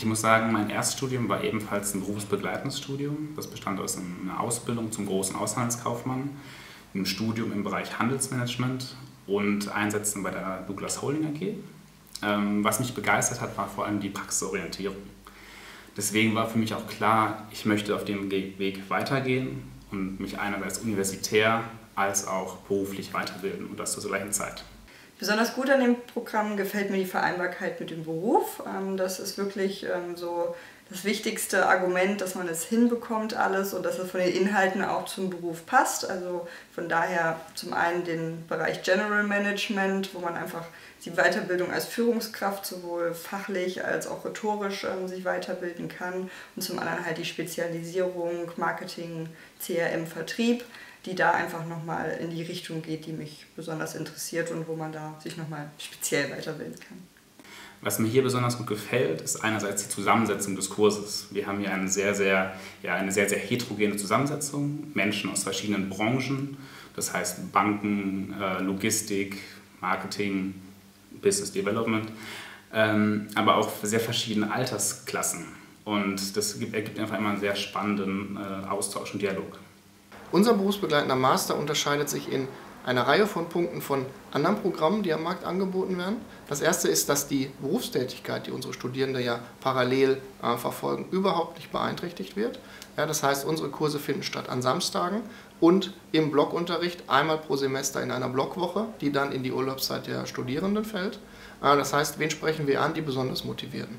Ich muss sagen, mein Erststudium war ebenfalls ein berufsbegleitendes Studium. Das bestand aus einer Ausbildung zum großen Auslandskaufmann, einem Studium im Bereich Handelsmanagement und Einsätzen bei der Douglas Holding AG. Was mich begeistert hat, war vor allem die Praxisorientierung. Deswegen war für mich auch klar, ich möchte auf dem Weg weitergehen und mich einerseits universitär als auch beruflich weiterbilden und das zur gleichen Zeit. Besonders gut an dem Programm gefällt mir die Vereinbarkeit mit dem Beruf. Das ist wirklich so das wichtigste Argument, dass man es hinbekommt alles und dass es von den Inhalten auch zum Beruf passt. Also von daher zum einen den Bereich General Management, wo man einfach die Weiterbildung als Führungskraft sowohl fachlich als auch rhetorisch sich weiterbilden kann. Und zum anderen halt die Spezialisierung, Marketing, CRM, Vertrieb, die da einfach nochmal in die Richtung geht, die mich besonders interessiert und wo man da sich nochmal speziell weiterbilden kann. Was mir hier besonders gut gefällt, ist einerseits die Zusammensetzung des Kurses. Wir haben hier eine sehr, sehr heterogene Zusammensetzung, Menschen aus verschiedenen Branchen, das heißt Banken, Logistik, Marketing, Business Development, aber auch sehr verschiedene Altersklassen. Und das ergibt einfach immer einen sehr spannenden Austausch und Dialog. Unser berufsbegleitender Master unterscheidet sich in einer Reihe von Punkten von anderen Programmen, die am Markt angeboten werden. Das erste ist, dass die Berufstätigkeit, die unsere Studierenden ja parallel verfolgen, überhaupt nicht beeinträchtigt wird. Ja, das heißt, unsere Kurse finden statt an Samstagen und im Blockunterricht einmal pro Semester in einer Blockwoche, die dann in die Urlaubszeit der Studierenden fällt. Das heißt, wen sprechen wir an? Die besonders Motivierten.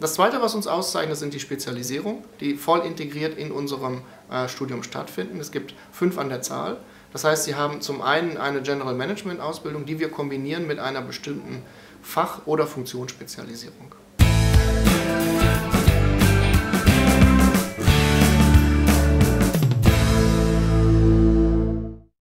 Das Zweite, was uns auszeichnet, sind die Spezialisierungen, die voll integriert in unserem Studium stattfinden. Es gibt 5 an der Zahl. Das heißt, Sie haben zum einen eine General Management Ausbildung, die wir kombinieren mit einer bestimmten Fach- oder Funktionsspezialisierung.